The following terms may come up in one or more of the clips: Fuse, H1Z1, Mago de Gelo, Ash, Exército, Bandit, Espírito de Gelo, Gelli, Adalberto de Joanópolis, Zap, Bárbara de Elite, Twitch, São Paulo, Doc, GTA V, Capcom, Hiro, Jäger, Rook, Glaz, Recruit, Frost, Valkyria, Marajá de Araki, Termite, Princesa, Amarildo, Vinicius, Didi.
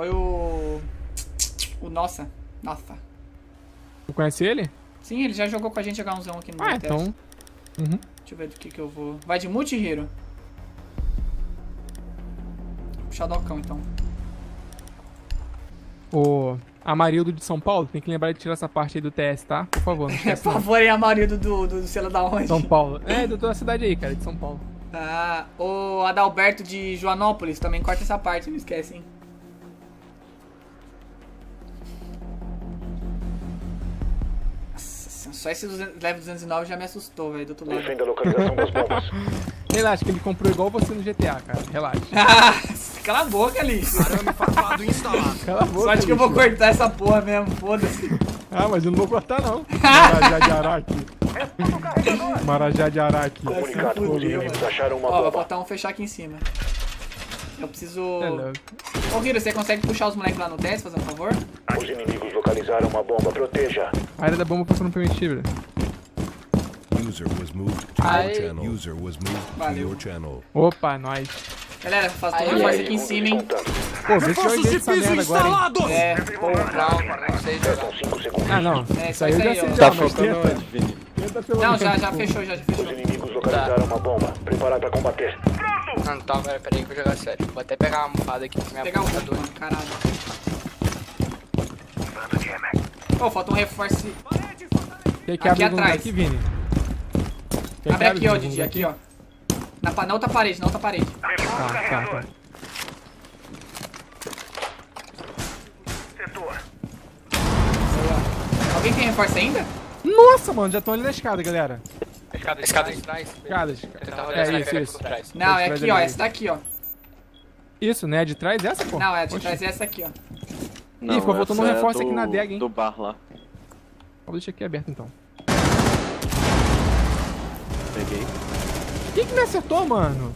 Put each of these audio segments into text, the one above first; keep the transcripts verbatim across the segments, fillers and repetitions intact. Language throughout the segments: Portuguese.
Foi o... O nossa. Nossa. Tu conhece ele? Sim, ele já jogou com a gente agá um zê um aqui no ah, meu teste. Então... Uhum. Deixa eu ver do que que eu vou... Vai de multi-hero. Vou puxar Docão, então. O Amarildo de São Paulo, tem que lembrar de tirar essa parte aí do T S, tá? Por favor. Por favor, aí, Amarildo do, do, do sei lá da onde? São Paulo. É, da tua cidade aí, cara, de São Paulo. Ah, o Adalberto de Joanópolis também corta essa parte, não esquece, hein? Nossa, só esse level duzentos e nove já me assustou, velho, do outro lado. Defenda a localização das bombas. Relaxa, que ele comprou igual você no G T A, cara. Relaxa. Cala a boca, lixo. Cala a boca. Só acho que eu vou cortar essa porra mesmo, foda-se. Ah, mas eu não vou cortar, não. Marajá de Araki. Marajá de Araki. Comunicado, os inimigos acharam uma bomba. Ó, vou botar um fechar aqui em cima. Eu preciso... Ô, Hiro, você consegue puxar os moleques lá no teste, fazendo um favor? Os inimigos localizaram uma bomba, proteja. A área da bomba passou no permitível. User was moved to your channel. User was moved to your channel. Opa, nós. Galera, faz todo mundo aqui em cima, hein? Pô, vê se eu erguei essa merda agora, hein? É, pô, calma. Ah, não. É, isso aí eu já sei. Tá fechando? Não, já, já fechou, já, já fechou. Os inimigos localizaram uma bomba. Preparar pra combater. Não, então, velho, peraí que eu vou jogar sério. Vou até pegar uma almofada aqui. Pegar um ponto, mano, caralho. Pô, falta um reforço. Aqui atrás. Aqui, Vini. Tem abre aqui, ó, Didi, aqui, ó. Na, na outra parede, na outra parede. Tá, tá, tá. Setor. Alguém tem reforço ainda? Nossa, mano, já estão ali na escada, galera. Escada, escada, escada. Escada, escada. É isso, isso. Não, é aqui, ó, essa daqui, ó. Isso, né? É de trás essa, pô? Não, é de trás essa aqui, ó. Ih, ficou botando um reforço aqui na dega, hein? Do bar lá. Vou deixar aqui aberto, então. Peguei. Quem que me acertou, mano?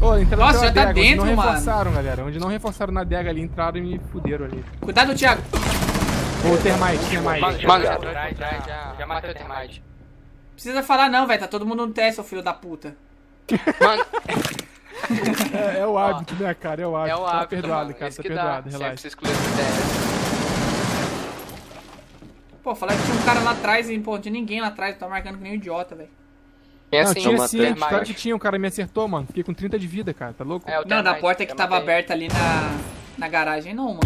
Oh, nossa, já tá adega, dentro, mano. Onde não reforçaram, mano. Galera. Onde não reforçaram na adega ali, entraram e me fuderam ali. Cuidado, Thiago. Ô, oh, Termite, Termite. Mano, já, já, já, já, já matei o Termite. Precisa falar não, velho. Tá todo mundo no teste, ô filho da puta. Mano... é, é o hábito, né, cara? É o hábito. É o hábito, tá perdoado, mano. Cara. Esse tá perdoado, dá. Relaxa. Pô, falar que tinha um cara lá atrás e, pô, não tinha ninguém lá atrás. Tá marcando que nem um idiota, velho. É assim, não, tinha sim, claro que tinha, o cara me acertou, mano. Fiquei com trinta de vida, cara, tá louco? É, não, termite, da porta que tava aberta ali na, na garagem, não, mano.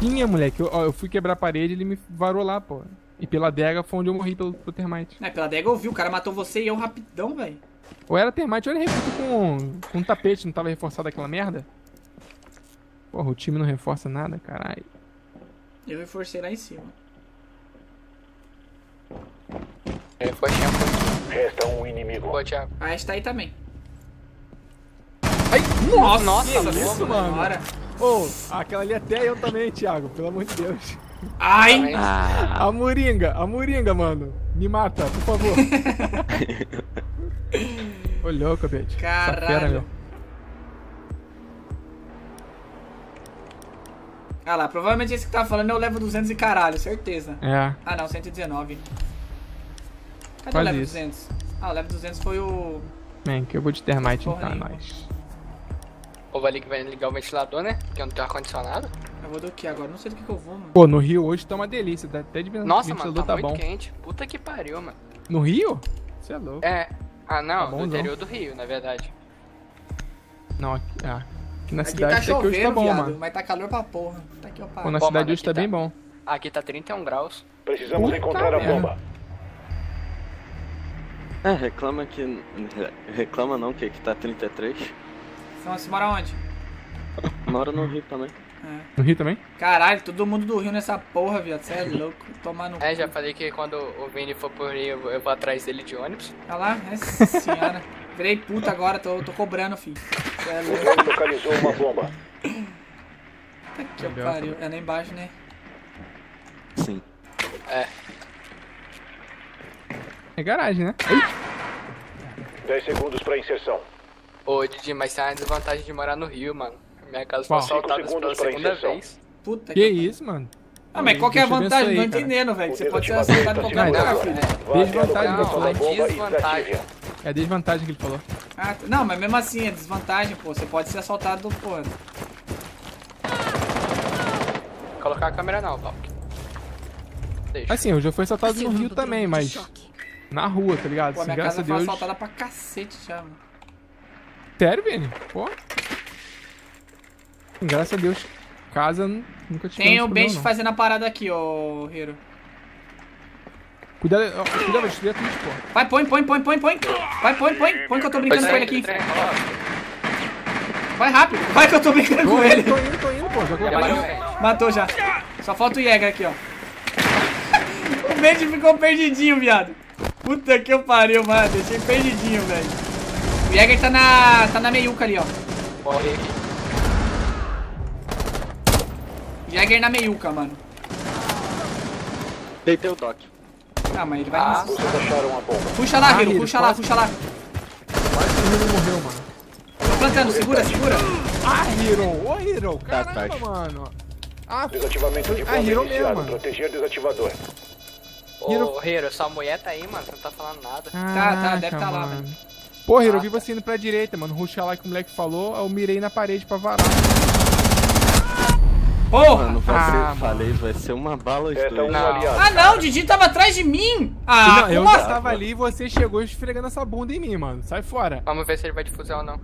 Tinha, moleque, eu, eu fui quebrar a parede e ele me varou lá, pô. E pela adega foi onde eu morri pelo, pelo Termite. É, pela adega eu vi, o cara matou você e eu rapidão, velho. Ou era Termite, ou ele reforçou com, com um tapete, não tava reforçado aquela merda? Porra, o time não reforça nada, caralho. Eu reforcei lá em cima. É, foi tempo. Resta um inimigo. Pô, Thiago. A Ash tá aí também. Ai, nossa, nossa, nossa isso, mano. Ô, oh, aquela ali até eu também, Thiago. Pelo amor de Deus. Ai. Ah. A Moringa, a Moringa, mano. Me mata, por favor. Ô, louco, bitch. Caralho. Fera, meu. Ah lá, provavelmente esse que tá falando eu levo duzentos e caralho, certeza. É. Ah não, cento e dezenove. Cadê quase o level isso. duzentos? Ah, o level duzentos foi o... Man, que eu vou de Termite então, é nóis. Pô, vai ligar o ventilador, né? Porque eu não tenho ar-condicionado. Eu vou do que agora? Não sei do que, que eu vou, mano. Pô, no Rio hoje tá uma delícia, dá até de ventilador. Nossa, mano, tá, tá muito bom. Quente. Puta que pariu, mano. No Rio? Você é louco. É. Ah, não, tá bom, no interior não. Do Rio, na verdade. Não, aqui, ah, aqui na aqui cidade tá chovendo, hoje tá bom, viado, mano. Mas tá calor pra porra. Tá aqui, ó, pô, na pô, cidade mano, hoje tá, tá bem bom. Aqui tá trinta e um graus. Precisamos puta encontrar a merda. Bomba. É, reclama que... Reclama não, que aqui tá trinta e três. Então, você mora onde? Moro no Rio também. É. No Rio também? Caralho, todo mundo do Rio nessa porra, viado. Você é louco. Tomar no cu. É, já falei que quando o Vini for pro Rio, eu vou atrás dele de ônibus. Olha lá, essa senhora. Virei puta agora, tô, tô cobrando, filho. Você é louco. O Vini localizou uma bomba. Tá que pariu. É lá embaixo, né? Sim. É. É garagem, né? dez segundos pra inserção. Ô, Didi, mas tem uma desvantagem de morar no Rio, mano. Minha casa foi assaltada pela segunda vez. Puta que... Que isso, mano? Ah, mas qual que é a vantagem? Não tô entendendo, velho. Você pode ser assaltado em qualquer lugar, filho. Desvantagem, não, não é desvantagem. É desvantagem que ele falou. Ah, não, mas mesmo assim, é desvantagem, pô. Você pode ser assaltado, pô. colocar a câmera não, Doc. Deixa. Assim, eu já fui assaltado no Rio também, mas... na rua, tá ligado? Pô, a minha casa foi assaltada pra cacete já, mano. Sério, Vini? Pô. Graças a Deus, casa nunca tive. Tem o Benji fazendo a parada aqui, ó, Hero. Cuidado, ó, cuidado, vai destruir a Twitch, pô. Vai, põe, põe, põe, põe, põe. Vai, põe, põe, põe que eu tô brincando com ele aqui. Vai rápido, vai que eu tô brincando com ele. Tô indo, tô indo, pô. Já coloquei. Matou já. Só falta o Jäger aqui, ó. O Benji ficou perdidinho, viado. Puta que eu pariu, mano. Deixei perdidinho, velho. O Jäger tá na, tá na meiuca ali, ó. Morre aqui. Jäger na meiuca, mano. Deitei o Doc. Ah, mas ele vai... Ah, vocês acharam uma bomba. Puxa lá, Hiro. Ah, puxa lá, puxa lá. Quase que o Hiro morreu, mano. Tô plantando. Segura, segura. Ah, Hiro. Ô, Hiro. Caramba, tá, tá. mano. Ah, desativamento de bomba iniciado. Ah, proteger desativador. Ô, Hero, sua mulher tá aí, mano, você não tá falando nada. Caraca, tá, tá, deve mano. tá lá, velho. Pô, Hero, ah, eu vi você indo pra direita, mano, rushar lá que o moleque falou, eu mirei na parede pra varar. Porra! Mano, vai ah, ser, mano. falei, vai ser uma bala os dois. Não. Ah não, o Didi tava atrás de mim! Ah, não, eu nossa. tava ali e você chegou esfregando essa bunda em mim, mano, sai fora. Vamos ver se ele vai de fusão ou não.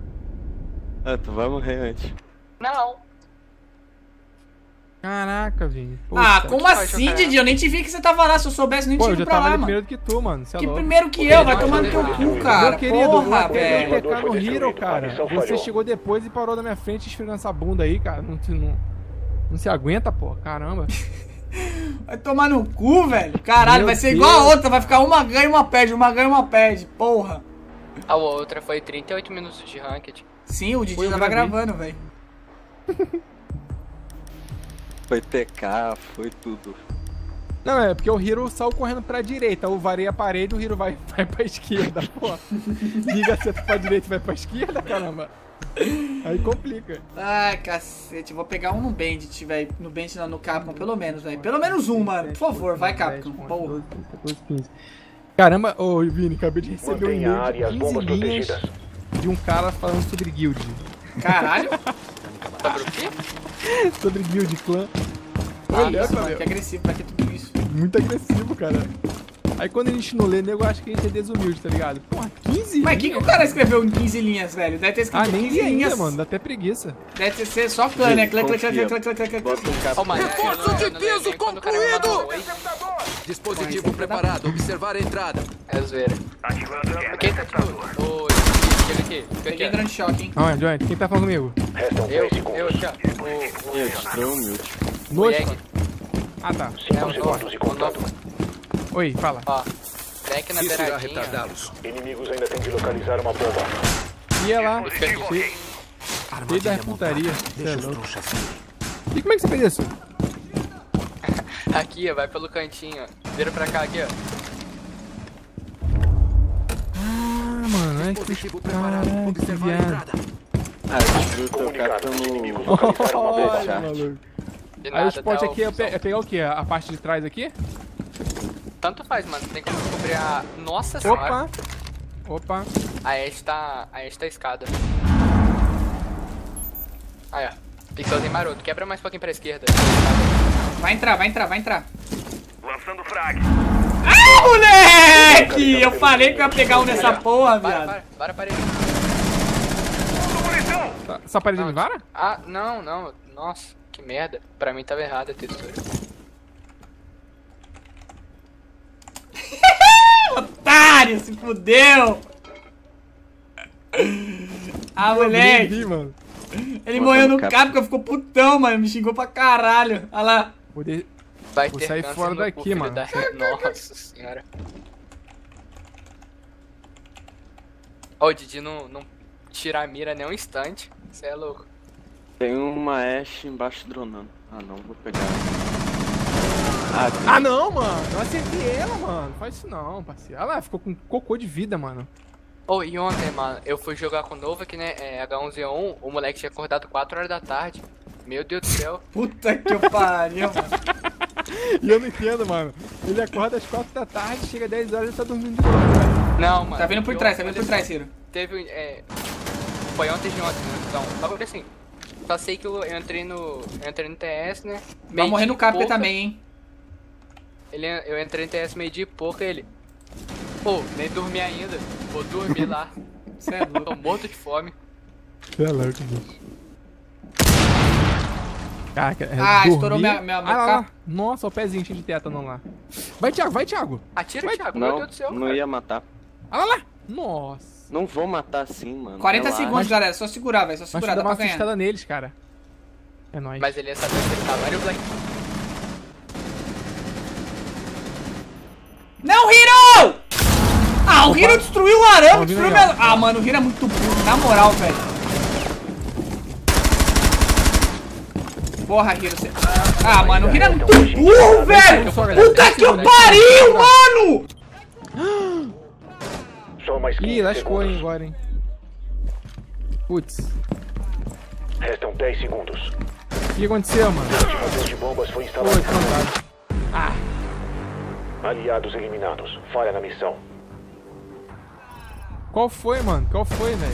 Ah, tu vai morrer antes. Não. Caraca, Vini. Ah, como assim, Didi? Eu nem te vi que você tava lá. Se eu soubesse, eu nem tinha ido pra lá, mano. Primeiro que tu, mano. Que primeiro que eu? Vai tomar no teu cu, cara. Meu querido, porra, velho. Eu peguei o P K no Hero, cara. Você chegou depois e parou na minha frente esfregando essa bunda aí, cara. Não, não, não se aguenta, pô. Caramba. Vai tomar no cu, velho. Caralho, vai ser igual a outra. Vai ficar uma ganha e uma perde. Uma ganha e uma perde. Porra. A outra foi trinta e oito minutos de ranked. Sim, o Didi tava gravando, velho. Foi P K, foi tudo. Não, é porque o Hero saiu correndo pra direita. Eu varei a parede, o Hero vai, vai pra esquerda, pô. Liga acerta pra direita e vai pra esquerda, caramba. Aí complica. Ai, cacete. Vou pegar um no Bandit, velho. No Bandit não, no Capcom, pelo menos, velho. Pelo menos um, mano. Por favor, vai, Capcom. Porra. Caramba, ô, oh, Vini, acabei de receber um e-mail de quinze linhas de um cara falando sobre guild. Caralho. Sobre o quê? Sobre guild, clã. Ah, olha, isso, mano, que agressivo, pra que tudo isso? Muito agressivo, cara. Aí quando a gente não lê, nego acha que a gente é desumilde, tá ligado? Porra, quinze linhas? Mas quem que o cara escreveu em quinze linhas, velho? Deve ter escrito ah, nem quinze linhas, mano, dá até preguiça. Deve ser só clã, né? Clã, clã, clã, clã, clã, clã, clã, clã. Reforço de piso concluído! Dispositivo preparado, observar a entrada. É zoeira. Quem tá disponível? Aqui, aqui, aqui. Grande choque, hein? Aonde, aonde? Quem tá falando comigo? Eu, eu aqui, ó. O... Eu, estranho, meu. Noite. Ah, tá. É um jogo. Oi, fala. Ó, back na beiradinha. Inimigos ainda tem que localizar uma bomba. Ia lá. Desde a reputaria. E como é que você fez isso? Aqui, ó. Vai pelo cantinho, ó. Vira pra cá, aqui, ó. Mano, é que caraca, observar a entrada. Ah, eu tô catando... Aí o spot aqui é, pe é pegar o que? A parte de trás aqui? Tanto faz, mano. Tem como descobrir a... Nossa senhora. Opa! Opa! Aí está... Aí está a escada. Aí, ó. Pixelzinho maroto. Quebra mais um pouquinho pra esquerda. Vai entrar, vai entrar, vai entrar. Lançando frag. Ah, moleque! Eu falei que eu ia pegar um nessa porra, viado. Para, para, para, parede. Tá, essa parede não vara? Ah, não, não. Nossa, que merda. Pra mim tava errada a textura. Otário, se fudeu! Ah, moleque. Vi, mano. Ele morreu no Capcom, ficou putão, mano. Me xingou pra caralho. Olha lá. Poder... Vai Vou ter sair fora daqui, mano. Da... Nossa senhora. Ó, oh, o Didi não, não tira a mira nem um instante. Você é louco. Tem uma Ash embaixo dronando. Ah, não, vou pegar. Ah, tem... ah não, mano. Eu acertei ela, mano. Faz isso não, parceiro. Olha lá, ficou com cocô de vida, mano. Ô, oh, e ontem, mano, eu fui jogar com o novo aqui, né? É, H um Z um. O moleque tinha acordado quatro horas da tarde. Meu Deus do céu. Puta que pariu, mano. E eu não entendo, mano. Ele acorda às quatro da tarde, chega às dez horas e tá dormindo de novo, velho. Não, mano. Tá vindo por trás, tá vindo por trás, Ciro. Teve, é... Foi ontem de ontem, né? Então, só assim. Só sei que eu entrei no, eu entrei no T S, né? Vai morrer no Capcom também, hein? Ele, eu entrei no T S meio dia e pouco, ele... Pô, nem dormi ainda. Vou dormir lá. Você é louco. Tô morto de fome. Você é louco, bicho. Caraca, é ah, dormir. Estourou minha, minha, minha ah, lá, lá. Nossa, o pezinho cheio de tétano lá. Vai, Thiago, vai, Thiago. Atira, vai. Thiago, não, meu Deus do céu. Não cara. Ia matar. Ah, lá, lá. Nossa. Não vou matar assim, mano. quarenta segundos, galera. Só segurar, velho. Só segurar, dá pra ganhar. Mas dá uma assustada neles, cara. É nóis. Mas ele ia saber que ele tava. Olha o Black. Não, Hiro! Ah, o Hiro destruiu o arame, destruiu meu... Ah, mano, o Hiro é muito burro, na moral, velho. Porra, Hiro, você... Ah, mano, o Hiro é muito burro, velho! Puta que eu pariu, mano! Ih, lascou, hein, agora, hein. Putz. Restam dez segundos. O que aconteceu, mano? Foi plantado. Ah! Aliados eliminados. Falha na missão. Qual foi, mano? Qual foi, velho?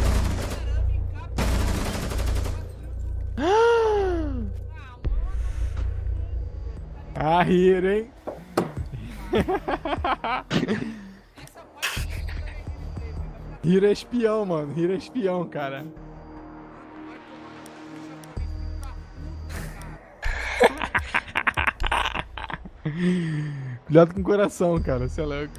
Ah, Hiro, hein? Hiro é espião, mano. Hiro é espião, cara. Cuidado com o coração, cara. Você é louco.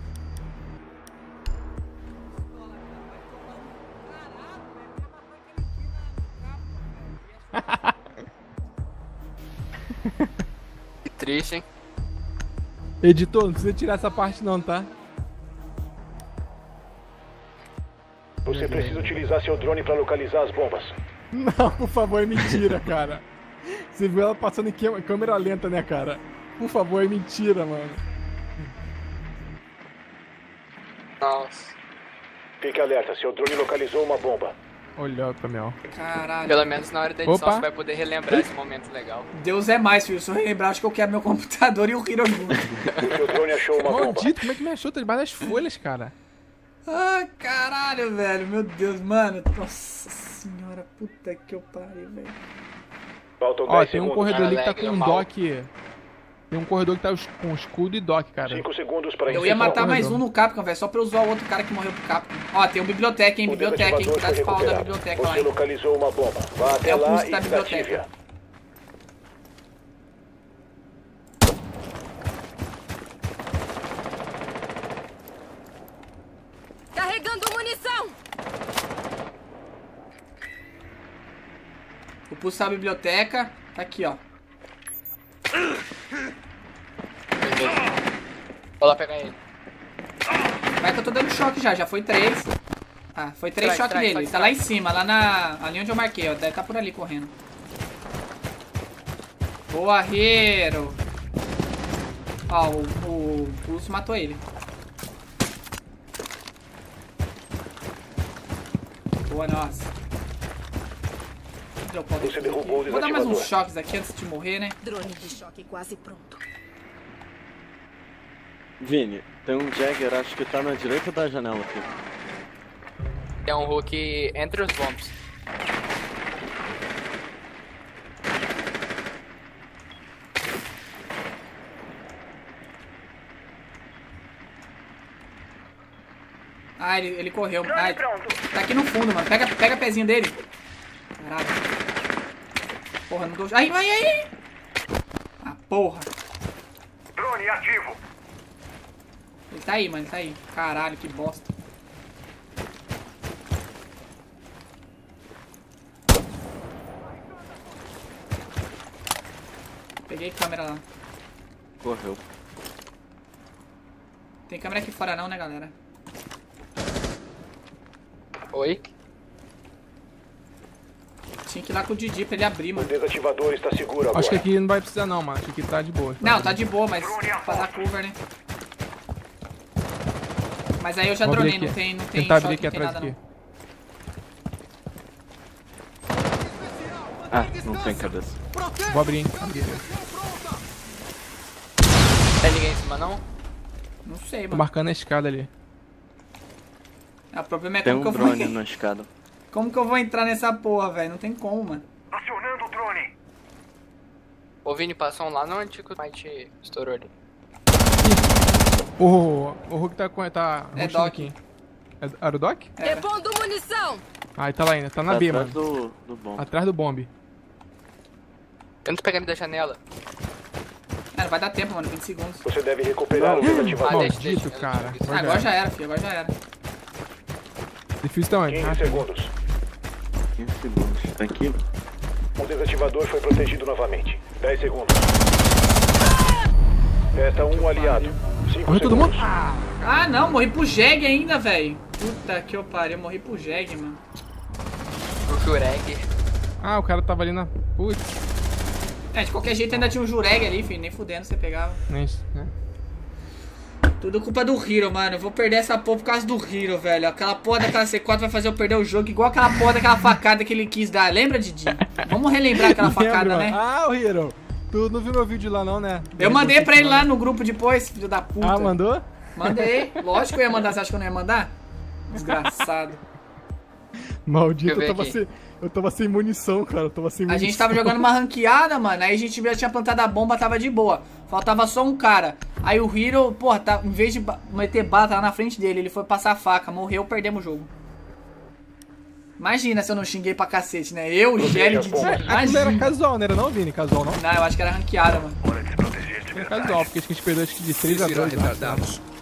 Que triste, hein? Editor, não precisa tirar essa parte não, tá? Você precisa utilizar seu drone pra localizar as bombas. Não, por favor, é mentira, cara. Você viu ela passando em câmera lenta, né, cara? Por favor, é mentira, mano. Nossa. Fique alerta, seu drone localizou uma bomba. Olha o caminhão. Caralho. Pelo menos na hora da edição Opa. Você vai poder relembrar esse momento legal. Deus é mais, filho. Se eu relembrar, acho que eu quero meu computador e o Hiro. Seu drone achou uma Maldito, bomba. Maldito, como é que me achou? Tá debaixo das folhas, cara. Ah, caralho, velho. Meu Deus, mano. Nossa senhora, puta que eu pariu, velho. Faltam dez segundos. Ó, tem um corredor ali que tá com um Doc. Tem um corredor que tá com escudo e Doc, cara. cinco segundos pra eu ia matar mais corredor. Um no Capcom, velho, só pra eu usar o outro cara que morreu pro Capcom. Ó, tem um biblioteca, hein, biblioteca, hein, que tá de pau da biblioteca lá, hein. Você localizou uma bomba. Vá até lá e desative-a. Carregando munição! Vou pulsar a biblioteca. Tá aqui, ó. Vou lá pegar ele. Vai que eu tô dando choque já, já foi três. Ah, foi três choques nele. Tá lá em cima, lá na. Ali onde eu marquei, ó. Deve tá por ali correndo. Boa, Hiro! Ó, o, o pulso matou ele. Boa, nossa. Você derrubou o desativador. Vou dar mais uns choques aqui antes de morrer, né? Drone de choque quase pronto. Vini, tem um Jäger, acho que tá na direita da janela aqui. Tem um Rook entre os bombs. Ah, ele, ele correu. Ah, tá aqui no fundo, mano. Pega, pega o pezinho dele. Caralho. Porra, não dou... Ai, ai, ai! Ah, porra. Drone ativo. Ele tá aí, mano, ele tá aí. Caralho, que bosta. Peguei câmera lá. Correu. Tem câmera aqui fora não, né, galera? Oi? Tinha que ir lá com o Didi pra ele abrir, mano. O desativador está seguro agora. Acho que aqui não vai precisar não, mano. Acho que tá de boa. Não, tá de boa, mas pra dar cover, né? Mas aí eu já Vou dronei, não tem, não tem choque, abrir aqui não tem atrás nada aqui. Não. Ah, não tem cabeça. Vou abrir, hein. Abrir. Tem ninguém em cima, não? Não sei, mano. Tô marcando a escada ali. Ah, o problema é como tem um que eu vou... Tem um drone na escada. Como que eu vou entrar nessa porra, velho? Não tem como, mano. Acionando o O Vini passou um lá no antigo, mas te estourou ali. O, o Rook tá com... Tá é Doc. Aqui. É, era o Doc? É. Depondo munição! Ah, ele tá lá ainda. Tá na tá B, atrás mano. Do, do bomb. Atrás do bombe. Eu não tô pegando ele da janela. Cara, vai dar tempo, mano. vinte segundos. Você deve recuperar não. o relativo. Ah, maldito, deixa, deixa, cara. Ah, agora era. já era, filho. Agora já era. Difícil também. quinze segundos. quinze segundos. Tá aqui. O desativador foi protegido novamente. dez segundos. Resta um aliado. Morreu todo mundo? Ah, ah, não. Morri pro Jeg ainda, velho. Puta que eu parei. Eu morri pro Jeg, mano. Pro Jureg. Ah, o cara tava ali na... Putz. É, de qualquer jeito ainda tinha um Jureg ali, filho. Nem fudendo você pegava. É isso, né? Tudo culpa do Hero, mano. Eu vou perder essa porra por causa do Hero, velho. Aquela porra daquela C quatro vai fazer eu perder o jogo, igual aquela porra daquela facada que ele quis dar. Lembra, Didi? Vamos relembrar aquela facada, lembro, né? Ah, o Hero. Tu não viu meu vídeo lá, não, né? Eu mandei pra ele lá no grupo depois, filho da puta. Ah, mandou? Mandei. Lógico que eu ia mandar. Você acha que eu não ia mandar? Desgraçado. Maldito, eu tava sem, eu tava sem munição, cara. Eu tava sem munição. A gente tava jogando uma ranqueada, mano. Aí a gente já tinha plantado a bomba, tava de boa. Faltava só um cara. Aí o Hero, porra, tá, em vez de meter bala, tava na frente dele. Ele foi passar a faca, morreu, perdemos o jogo. Imagina se eu não xinguei pra cacete, né? Eu, o Gelli, de Aquilo era casual, não era não, Vini? Casual não? Não, eu acho que era ranqueada, mano. Era casual, porque a gente perdeu acho que de três a dois.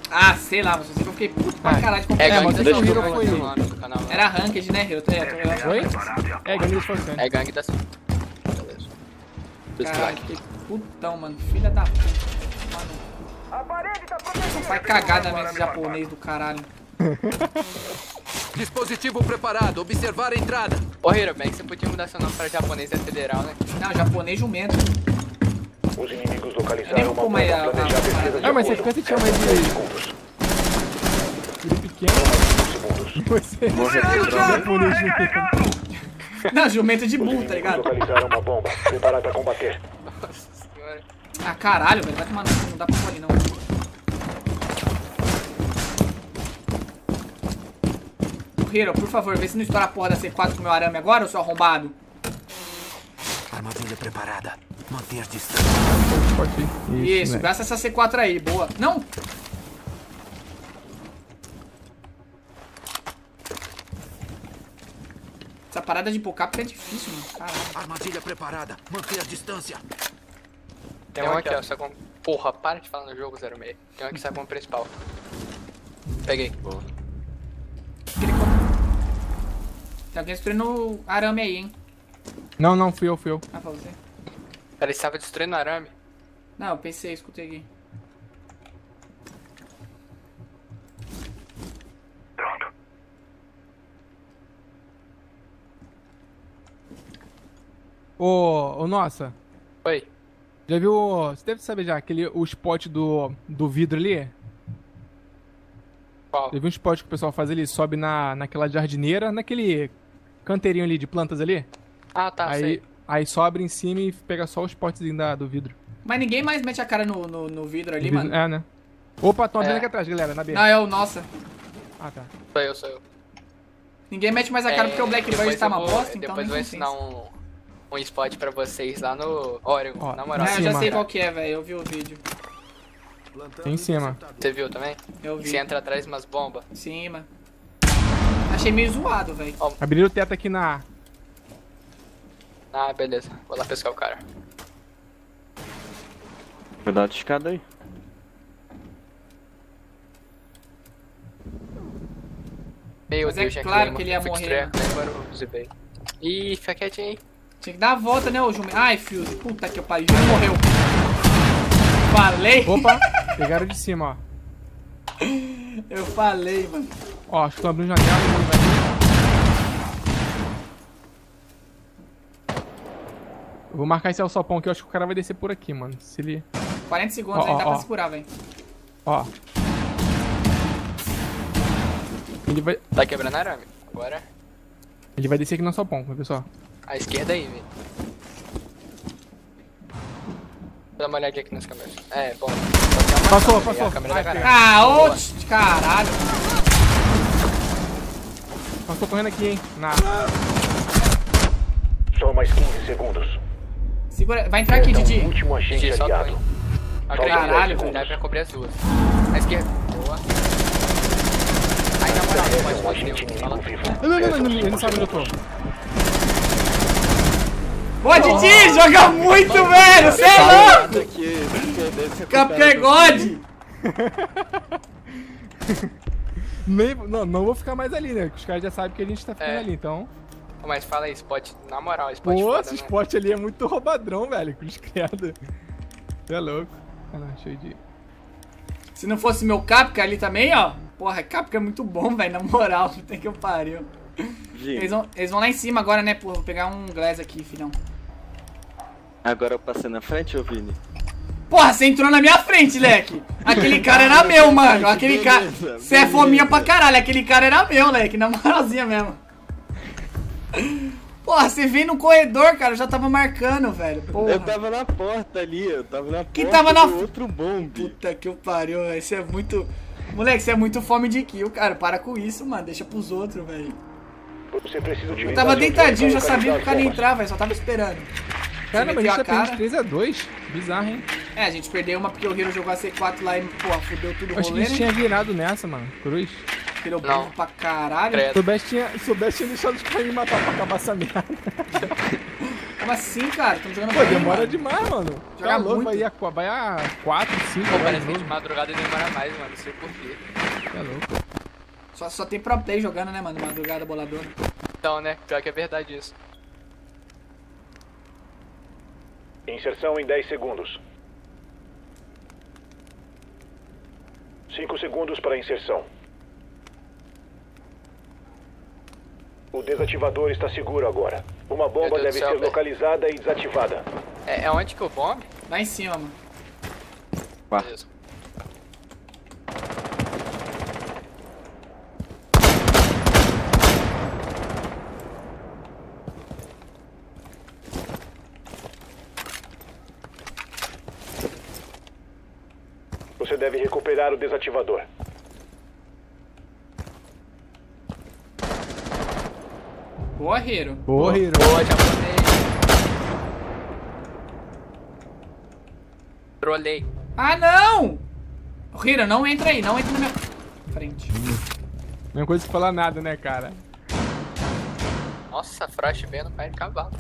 Ah, sei lá, mas eu fiquei puto pra caralho de é, é, mas deixa o Hero foi canal. Era ranked, né, Hero? Foi? É, gangue das forças. É, gangue das forças. Beleza. Caralho, que putão, mano. Filha da puta. A parede tá protegida. Vai cagar na mente japonês do caralho. Dispositivo preparado, observar a entrada. Ô, Hero, bem que você podia mudar seu nome pra japonês é federal, né? Não, japonês jumento. Os inimigos localizaram uma bomba planejada defesa de... Ah, mas você fica se chama de... Ele pequeno. Você... Não, jumento de burro, tá ligado? Os inimigos localizaram uma bomba, preparada a combater. Nossa senhora. Ah, caralho, velho, vai tomar no cu, não dá pra pôr ali, não. Hero, por favor, vê se não estoura a porra da C quatro com meu arame agora, ou seu arrombado. Armadilha preparada. Manter distância. Isso, Isso gasta essa C quatro aí, boa. Não! Essa parada de pocar é difícil, mano. Caralho. Armadilha preparada. Manter a distância. Tem um aqui, ó. Só com... Porra, para de falar no jogo, zero seis. Tem um aqui, sai com o principal. Peguei. Boa. Tem alguém destruindo arame aí, hein? Não, não, fui eu, fui eu. Ah, pra você? Cara, ele estava destruindo arame. Não, eu pensei, escutei aqui. Pronto. Ô, ô, nossa. Oi. Já viu, você deve saber já, aquele, o spot do, do vidro ali? Qual? Já viu um spot que o pessoal faz ali? Sobe na, naquela jardineira, naquele... canteirinho ali de plantas ali? Ah, tá, aí, sei. Aí só abre em cima e pega só os potezinhos da do vidro. Mas ninguém mais mete a cara no, no, no vidro ali, vidro, mano. É, né? Opa, tô andando aqui atrás, galera, na B. Não, é o nossa. Ah, tá. Sou eu, sou eu. Ninguém mete mais a cara é, porque o Black Bird tá uma bosta, então depois eu vou ensinar um, um spot pra vocês lá no Oregon, ó, na moral. É, eu já sei qual que é, velho, eu vi o vídeo. Tem em cima. Você viu também? Eu vi. Você entra atrás de umas bombas. Em cima. Achei meio zoado, velho. Abriram o teto aqui na A. Ah, beleza. Vou lá pescar o cara. Cuidado de escada aí. Meu Mas Deus, é claro que ele ia morrer. Né? Ih, fica quietinho aí. Tinha que dar a volta, né, ô jumento? Ai, Fuse. Puta que pariu. Ele morreu. Falei. Opa, pegaram de cima, ó. Eu falei, mano. Ó, acho que tô abrindo janela e ele vai. Eu vou marcar esse alçapão aqui, eu acho que o cara vai descer por aqui, mano. Se ele... quarenta segundos, ó, aí ó, dá ó. pra segurar, velho. Ó. Ele vai... Tá quebrando arame. Agora... Ele vai descer aqui no alçapão, vai ver só. À esquerda aí, velho. Dá uma olhadinha aqui nas câmeras. É, bom. Passou, passou. Ah, ô, caralho. Passou correndo aqui, hein. Na... Só mais quinze segundos. Segura, vai entrar aqui, Didi. O último agente Didi, aliado. Caralho, velho. Dá pra cobrir as duas. Na esquerda. Boa. Aí na moral, não pode pode ter. Não, não, não, ele não sabe onde eu tô. Boa, Didi! Joga muito, velho! Você é louco! Capcom é God! Meio... Não, não vou ficar mais ali, né? Os caras já sabem que a gente tá ficando é. ali, então... Mas fala aí, spot, na moral, spot Pô, esse spot ali é muito roubadrão, velho, cruz criada. Você é louco. Ah, não, cheio de... Se não fosse meu Capcom ali também, ó. Porra, Capcom é muito bom, velho, na moral, tem que eu pariu. Eles vão, eles vão lá em cima agora, né, porra. Vou pegar um Glaz aqui, filhão. Agora eu passei na frente, ô Vini? Porra, você entrou na minha frente, leque. Aquele cara era meu, mano. Aquele cara... Você é fominha pra caralho. Aquele cara era meu, leque. Na moralzinha mesmo. Porra, você veio no corredor, cara. Eu já tava marcando, velho. Porra. Eu tava na porta ali. Eu tava na que porta tava na... do outro bombe. Puta que pariu, velho. Você é muito... Moleque, você é muito fome de kill, cara. Para com isso, mano. Deixa pros outros, velho. Você precisa de... Eu tava deitadinho. Já sabia que o cara ia entrar, velho. Só tava esperando. Cara, mas a gente já perdeu três a dois. Bizarro, hein? É, a gente perdeu uma porque o Hero jogou a C quatro lá e, pô, fudeu tudo o rolê. Acho que a gente tinha virado nessa, mano. Cruz. Virou burro pra caralho. Soubesse tinha, soubesse tinha deixado os caras me matar pra acabar essa merda. Como assim, cara? Estamos jogando... Pô, bem, demora mano. demais, mano. Joga tá louco, vai a, vai a quatro, cinco... Pô, parece que de madrugada demora mais, mano. Não sei porquê. Tá louco. Só, só tem pro play jogando, né, mano? Madrugada, boladona. Então, né? Pior que é verdade isso. Inserção em dez segundos. cinco segundos para inserção. O desativador está seguro agora. Uma bomba deve ser localizada e desativada. É, é onde que eu bombe? Lá em cima, mano. Beleza. Você deve recuperar o desativador. Boa, Hero. Boa, Hero. Boa, já botei. Trolei. Ah, não! Hero, não entra aí. Não entra na minha frente. Mesma coisa de falar nada, né, cara? Nossa, a Frost vendo o pai de cavalo.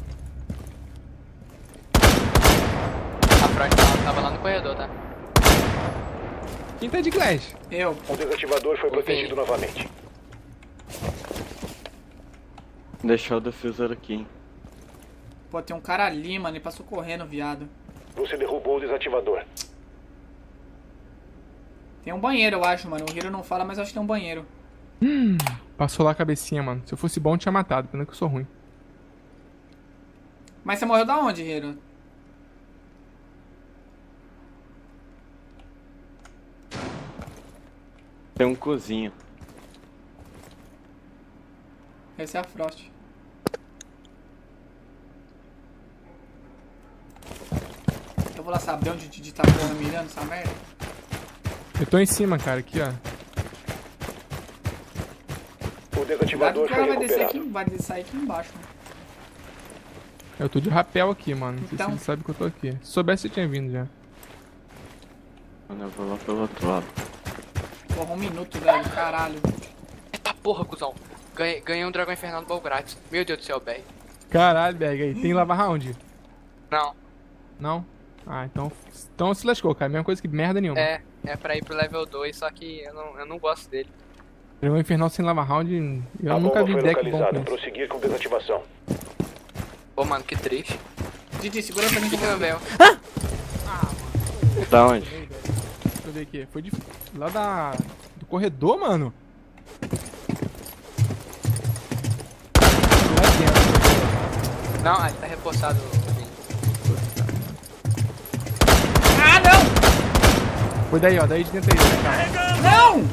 A Frost tava, tava lá no corredor, tá? Quem tá de Glaz? Eu. O desativador foi protegido Sim. novamente. Deixar o defusor aqui, hein. Pô, tem um cara ali, mano. Ele passou correndo, viado. Você derrubou o desativador. Tem um banheiro, eu acho, mano. O Hero não fala, mas eu acho que tem um banheiro. Hum, passou lá a cabecinha, mano. Se eu fosse bom, eu tinha matado. Pena que eu sou ruim. Mas você morreu da onde, Hero? Tem um cozinho. Essa é a Frost. Eu vou lá saber onde o Didi tá porra mirando essa merda. Eu tô em cima, cara, aqui, ó. O desativador foi recuperado. O cara vai descer aqui, vai sair aqui embaixo, mano. Eu tô de rapel aqui, mano. Então... Não sei se ele sabe que eu tô aqui. Se soubesse, eu tinha vindo já. Mano, eu vou lá pelo outro lado. Porra, um minuto, velho, caralho. Eita porra, cuzão. Ganhei, ganhei um dragão infernal do baú grátis. Meu Deus do céu, Berg. Caralho, Berg, aí. Tem lava round? Não. Não? Ah, então, então se lascou, cara. Mesma coisa que merda nenhuma. É, é pra ir pro level dois, só que eu não, eu não gosto dele. Dragão infernal sem lava round, eu A nunca vi deck bom com prosseguir com desativação. Pô, mano, que triste. Didi, segura pra mim que meu véu. Ah, mano. Tá onde? Cadê aqui? Foi de... lá da... do corredor, mano. Não, ele tá reforçado. Ah, não! Foi daí, ó. Daí de dentro aí. Né, não!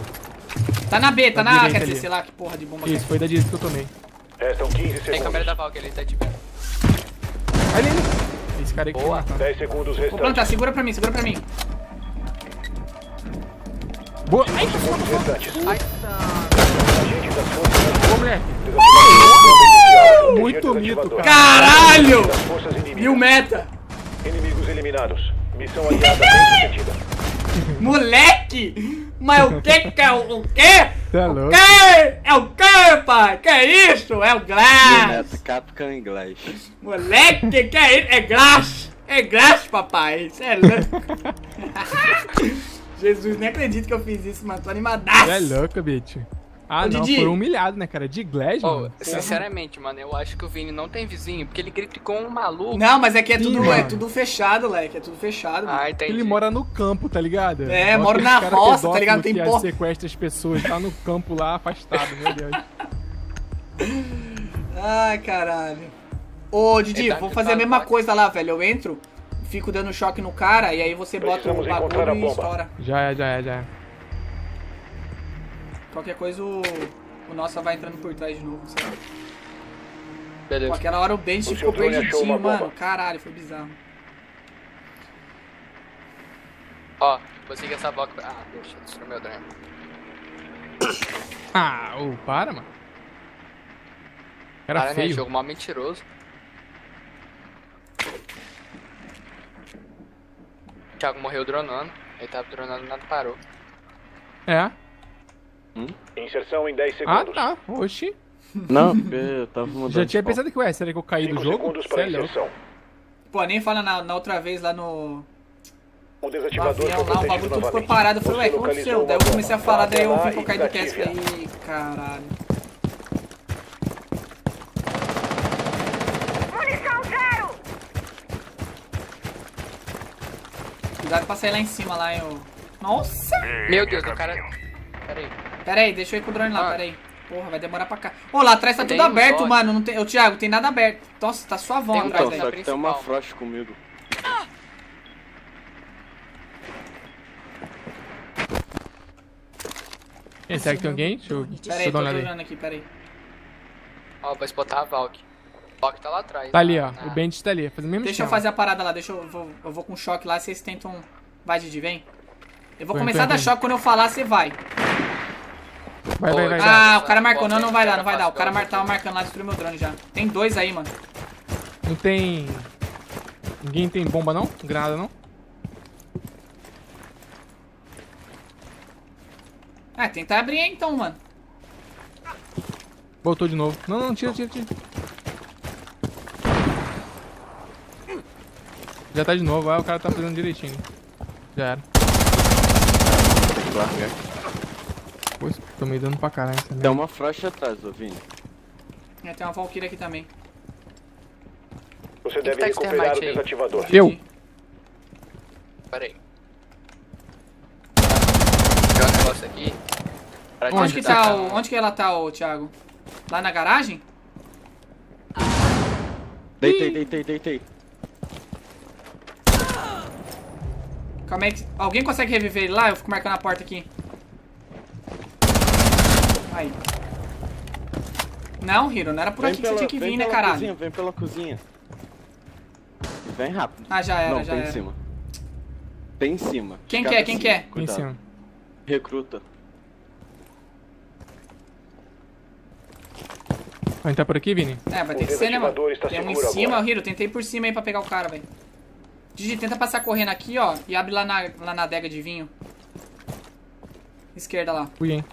Tá na B, tá, tá na A, quer dizer, sei lá que porra de bomba. Isso, que é. Foi da direita que eu tomei. Restam quinze segundos. Tem câmera da Valkyria, ele tá de B. Ali, ali. Esse cara aí que boa. Tá. dez segundos restantes. Vou plantar, segura pra mim, segura pra mim. Boa! Ai, que foda! Ai, tá. Ô, moleque! Muito mito, cara! Caralho! E o meta! eliminados. Missão aliada bem sucedida. Moleque! Mas o que que é o, o quê? Tá louco. O quê? É o quê, pai? Que é isso? É o Glaz. Capcom e Glaz. Moleque, que é isso? É Glaz. É Glaz, papai. Isso é louco. Jesus, nem acredito que eu fiz isso, mas tô animadaço. É louco, bicho. Ah, ô, não, Didi, foram humilhados, né, cara? De Glaz, oh, mano. Sinceramente, mano, eu acho que o Vini não tem vizinho, porque ele grita com um maluco. Não, mas é que é tudo, é tudo fechado, leque. É tudo fechado. Ah, entendi. Ele mora no campo, tá ligado? É, mora na roça, tá ligado? Tem porta. Sequestra as pessoas, tá no campo lá, afastado, meu Deus. Ai, caralho. Ô, Didi, é, tá, vou fazer tá, a mesma tá, coisa lá, velho. Eu entro, fico dando choque no cara, e aí você bota o bagulho e estoura. Já é, já é, já é. Qualquer coisa, o, o nosso vai entrando por trás de novo, sabe? Beleza. Pô, aquela hora o Bandit ficou perdidinho, mano. Caralho, foi bizarro. Ó, vou seguir essa boca. Ah, deixa, destruir meu drama. Ah, ô, para, mano. Era para, feio. Né, jogo mal mentiroso. O Thiago morreu dronando. Ele tava dronando e nada parou. É? Hum? Inserção em dez segundos. Ah, tá. Oxi. Não, eu tava mudando. Já tinha pensado que, ué, será que eu caí do jogo? Pô, nem fala na, na outra vez lá no... O desativador avião, lá, o bagulho tudo ficou parado. Eu falei, ué, o que aconteceu? Daí eu comecei a falar, daí eu vi que eu caí do cast. Ih, caralho. Munição zero! Cuidado pra sair lá em cima, lá, eu... Nossa! Meu Deus, o cara... Peraí. Peraí, deixa eu ir com o drone lá, ah. peraí. Porra, vai demorar pra cá. Ô, lá atrás tá tudo tem aberto, um mano. Não tem... Ô, Thiago, tem nada aberto. Nossa, tá só vão atrás daí. Só que tem uma Frost comigo. Ah. Ei, será que tem alguém? Deixa eu, peraí, deixa eu tô olhando aqui, peraí. Ó, vou spotar a Valk. A Valk tá lá atrás. Tá ali, ó. Ah. O Bandit tá ali. Faz o mesmo deixa esquema. Eu fazer a parada lá. Deixa eu... Vou, eu vou com choque lá. Vocês tentam... Vai, Didi, vem. Eu vou foi, começar foi, a dar foi. choque. Quando eu falar, você vai. Vai, vai, vai, ah, o cara marcou, não, não vai dar, não vai dar. O cara tava marcando lá, destruiu meu drone já. Tem dois aí, mano. Não tem... Ninguém tem bomba, não? Granada, não? Ah, tenta abrir aí, então, mano. Voltou de novo. Não, não, tira, tira, tira. Já tá de novo, ah, o cara tá fazendo direitinho. Já era. Pois, tô me dando pra caralho. Tem uma flecha atrás, ô Vini. É, tem uma Valkyria aqui também. Você deve recuperar o desativador. Eu! Pera aí. Tem um negócio aqui. Onde que tá o... Onde que ela tá, ô Thiago? Lá na garagem? Deitei, deitei, deitei. Calma aí. Alguém consegue reviver ele lá? Eu fico marcando a porta aqui. Aí. Não, Hiro, não era por vem aqui que pela, você tinha que vir, né, caralho? Cozinha, vem pela cozinha. Vem rápido. Ah, já era, não, já tem era. Em cima. Tem em cima. Quem quer, quem quer? Em cima. Recruta. Vai entrar por aqui, Vini? É, vai ter o que ser, né, mano? Tem um em cima, agora. Hiro, tentei por cima aí pra pegar o cara, velho. Didi, tenta passar correndo aqui, ó, e abre lá na, lá na adega de vinho. Esquerda lá. Fui, hein.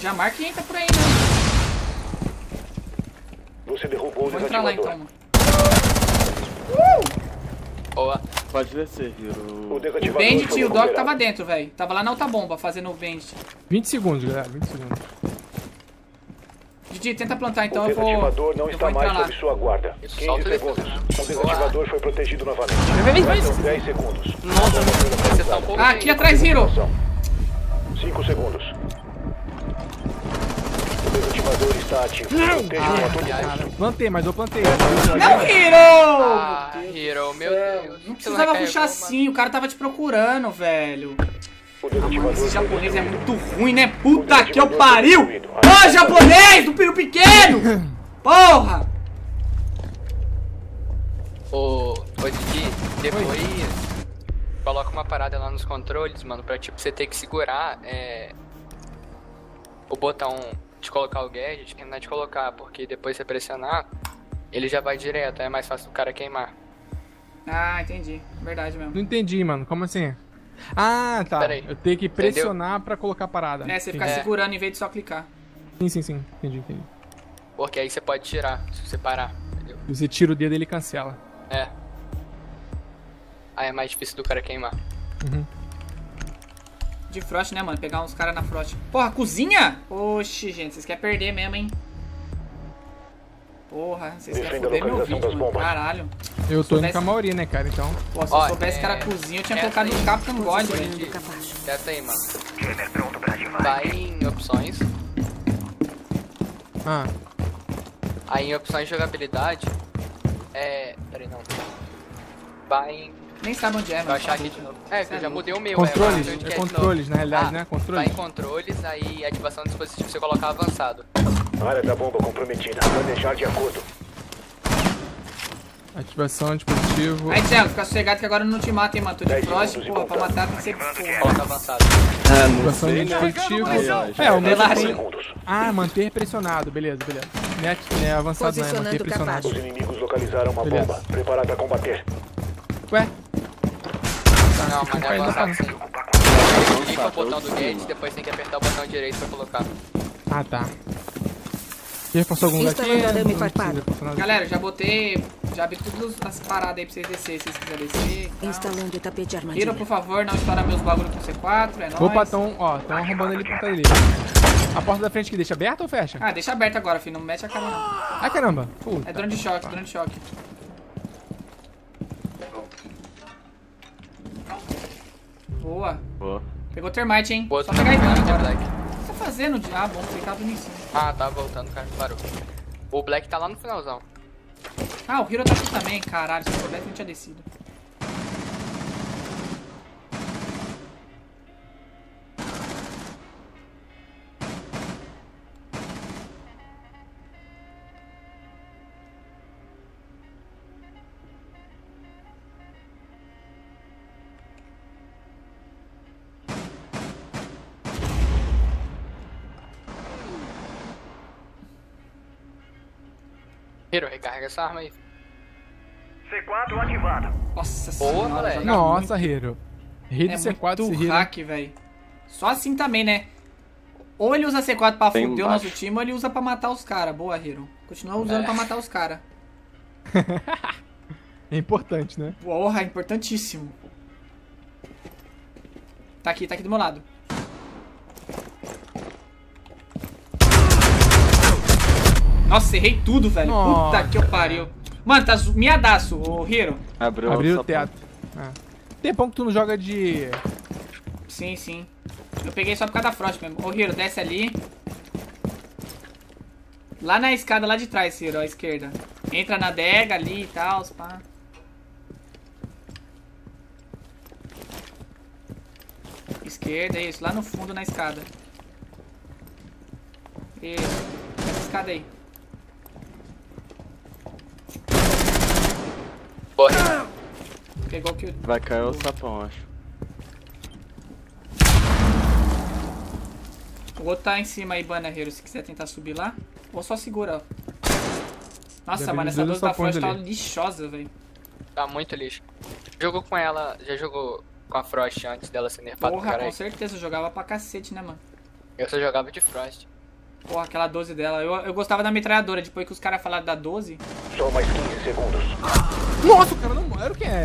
Já marca e entra por aí, né? Você derrubou o desativador. Vou entrar lá, então. Uh! Boa. Pode descer, Hiro. O Bandit e o Doc tava dentro, velho. Tava lá na outra bomba, fazendo o Bandit. vinte segundos, galera. vinte segundos. Didi, tenta plantar, então eu vou... O desativador não está mais sob sua guarda. quinze segundos. O desativador foi protegido novamente. Vem, vem, vem. dez segundos. Nossa. Ah, aqui atrás, Hiro. cinco segundos. O desativador está ativo. Não! Ah, ah, plantei, mas eu plantei. Não, Hiro! Ah, Hiro, meu Deus. Não precisava puxar assim, o cara tava te procurando, velho. Ah, mano, esse japonês é muito ruim, né? Puta que eu pariu! Ô, japonês do piro pequeno! Porra! Ô, Didi, depois coloca uma parada lá nos controles, mano, pra tipo, você ter que segurar é, o botão... de colocar o gadget, terminar de colocar, porque depois você pressionar, ele já vai direto, é mais fácil o cara queimar. Ah, entendi. Verdade mesmo. Não entendi, mano. Como assim? Ah, tá. Peraí. Eu tenho que pressionar. Entendeu? Pra colocar a parada. É, você ficar é. segurando em vez de só clicar. Sim, sim, sim. Entendi, entendi. Porque aí você pode tirar, se você parar. Entendeu? Você tira o dedo e ele cancela. É. Aí é mais difícil do cara queimar. Uhum. De Frost, né, mano? Pegar uns caras na Frost. Porra, cozinha? Oxi, gente, vocês querem perder mesmo, hein? Porra, vocês querem foder meu vídeo, mano. Caralho. Eu tô indo com a maioria, né, cara, então. Pô, se eu soubesse que era cozinha, eu tinha colocado no Capcom God, velho. Testa aí, mano. Vai em opções. Ah. Aí em opções de jogabilidade. É... Peraí, não. Vai em... Nem sabe onde é, mano. Vou achar aqui de novo. É, que eu já mudei o meu. Controles, é, é controles, na realidade, ah, né? Controles. Vai em controles, aí ativação do dispositivo, você colocar avançado. A área da bomba comprometida, vai deixar de acordo. Ativação, dispositivo... Aí, Thiago, fica sossegado que agora eu não te mato, hein, mano. Tô de Frost, porra, pra matar tem que ser... Coloca avançado. Ah, não ativação sei, do dispositivo... É, o meu... Ah, manter pressionado, beleza, beleza. Não é avançado, não, é manter pressionado. Os inimigos localizaram uma bomba, preparada pra combater. Ué? Não, mas é avançado sim. Clica o botão do gadget, depois tem que apertar o botão direito pra colocar. Ah, tá. Já passou algum lugar aqui? Galera, já botei... Já abri todas as paradas aí pra vocês descerem, se vocês quiserem descer. Instalando o tapete de armadilha. Tira, por favor, não estoura meus bagulho com C quatro, é nóis. Opa, tão, ó, tão arrombando ali pra ele. A porta da frente que deixa aberta ou fecha? Ah, deixa aberta agora, filho, não mete a cara não. Ah, caramba. Puta. É drone de choque, drone de choque. Boa. Boa. Pegou termite, hein? Boa. Só pegar dano agora. O que você tá fazendo? Ah, bom, você tava no início. Ah, tá voltando, cara. Parou. O Black tá lá no finalzão. Ah, o Hiro tá aqui também, caralho. Se eu soubesse, não tinha descido. Recarrega essa arma aí. C quatro ativado. Nossa senhora, velho. Nossa, Hiro. Hiro é C quatro hack, velho. Só assim também, né? Ou ele usa C quatro pra foder o nosso time, ou ele usa pra matar os caras. Boa, Hiro. Continua usando é. pra matar os caras. É importante, né? Porra, é importantíssimo. Tá aqui, tá aqui do meu lado. Nossa, errei tudo, velho. Nossa. Puta que eu pariu. Mano, tá miadaço, ô Hiro. Abriu, Abriu o teto. Ah. Tempão que tu não joga de... Sim, sim. Eu peguei só por causa da Frost mesmo. Ô Hiro, desce ali. Lá na escada, lá de trás, Hiro, à esquerda. Entra na adega ali e tal, os pá. Esquerda, isso. Lá no fundo, na escada. Isso. Essa escada aí. Bora. Pegou que vai cair o sapão, acho. O outro tá em cima aí, Bannerreiro, se quiser tentar subir lá. Ou só segura, ó. Nossa, já mano, essa doze da Frost tá lixosa, velho. Tá muito lixo. Jogou com ela, já jogou com a Frost antes dela ser nerfada, cara. Porra, com certeza, eu jogava pra cacete, né, mano? Eu só jogava de Frost. Porra, aquela doze dela. Eu, eu gostava da metralhadora, depois que os caras falaram da doze. Só mais quinze segundos. Nossa, o cara não era o que é.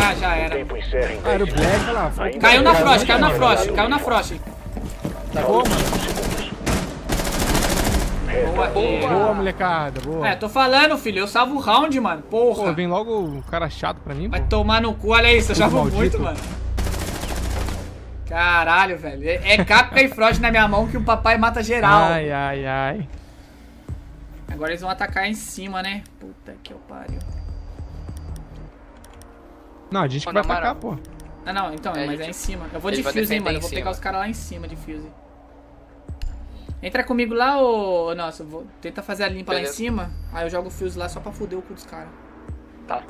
Ah, já era. Ah, era o Black lá. Caiu na Frost, caiu na Frost, caiu na Frost. Tá bom, mano. Boa, boa. Boa, molecada, boa. É, tô falando, filho, eu salvo o round, mano. Porra. Pô, vem logo o cara chato pra mim. Vai pô. tomar no cu, olha isso, eu salvo muito, mano. Caralho, velho. É Capca e Frost na minha mão que o papai mata geral. Ai, ai, ai. Agora eles vão atacar em cima, né? Puta que eu pariu. Não, a gente pô, que vai atacar, pô. Ah, não, então, é, mas gente... é em cima. Eu vou de Fuse, hein, mano. Eu vou pegar os caras lá em cima de Fuse. Entra comigo lá, ô... Nossa, eu vou... Tenta fazer a limpa Beleza. lá em cima. Aí eu jogo o Fuse lá só pra foder o cu dos caras. Tá.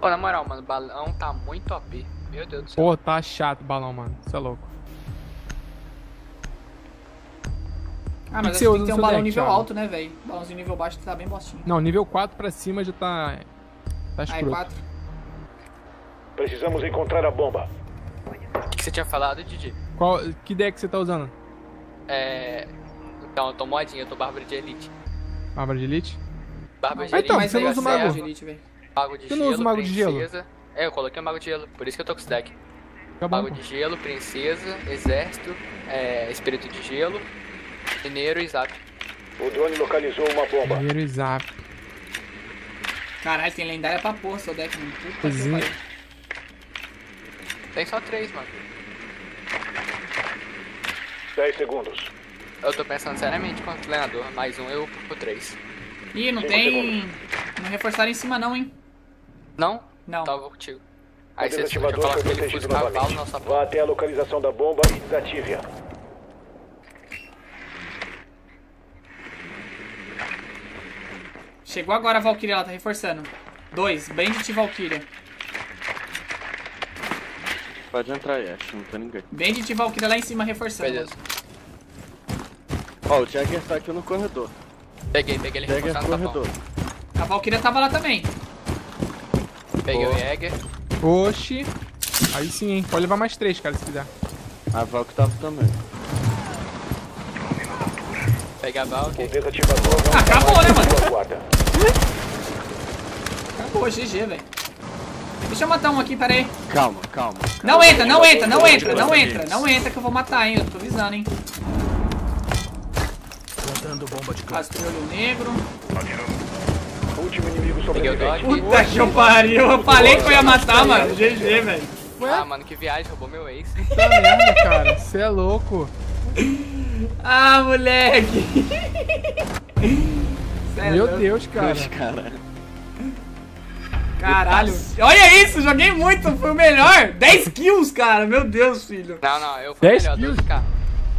Pô, na moral, mano, o balão tá muito O P. Meu Deus do céu. Pô, tá chato o balão, mano. Isso é louco. Ah, mas que você tem que ter um balão deck, nível cara. Alto, né, velho? Balãozinho nível baixo tá bem bostinho. Não, nível quatro pra cima já tá... Tá escroto. Ah, é quatro. Precisamos encontrar a bomba. O que você tinha falado, Didi? Qual... Que deck você tá usando? É... Então, eu tô modinha, eu tô Bárbara de Elite. Bárbara de Elite? Bárbara de ah, Elite, então, mas você não usa o Mago de Elite, velho. Mago de Gelo, não usa o Mago de Gelo? É, eu coloquei o Mago de Gelo, por isso que eu tô com esse deck. Tá bom, Mago pô. de Gelo, Princesa, Exército, é, Espírito de Gelo, Mineiro e Zap. O drone localizou uma bomba. Mineiro e Zap. Caralho, tem lendária pra porra, seu deck, mano. Puta que pariu. Tem só três, mano. dez segundos. Eu tô pensando seriamente com o treinador, mais um eu por três. Ih, não tem... Segundos. Não reforçaram em cima não, hein? Não? Não. Tá, eu vou contigo. Aí você já falou que ele fuse cavalo, não sabe. Vá até a localização da bomba e desative-a. Chegou agora a Valkyria, ela tá reforçando. Dois, Bandit e Valkyria. Pode entrar aí, acho que não tá ninguém. Bandit e Valkyria lá em cima reforçando. Beleza. Ó, oh, o Jäger tá aqui no corredor. Peguei, peguei ele Jäger reforçado no corredor. Tá, a Valkyria tava lá também. Peguei Boa. o Jäger. Oxi. Aí sim, hein. Pode levar mais três, cara, se quiser. A Valk tava também. Pega a Valk. Ah, acabou, né, mano? Acabou, G G, velho. Deixa eu matar um aqui, pera aí. Calma, calma. Não entra, não entra, não entra, não entra. Não entra que eu vou matar, hein. Eu tô avisando, hein. Castrou o negro. Último inimigo sobrevivente. Puta que eu pariu, eu falei que eu ia matar, mano. G G, velho. Ah, mano, que viagem, roubou meu ex. Puta merda, cara, você é louco. Ah, moleque. É meu louco. Deus, cara. Deus, cara. Caralho. Olha isso, joguei muito, foi o melhor. dez kills, cara, meu Deus, filho. Não, não, eu fui melhor, kills? doze K.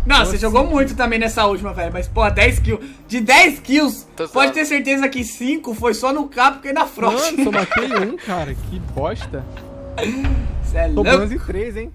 Não, você jogou muito também nessa última, velho. Mas, pô, dez kills. De dez kills, pode ter certeza que cinco foi só no Capcom e na Frost. Mano, só matei um, cara. Que bosta. Cê é louco. Tô bronze em três, hein.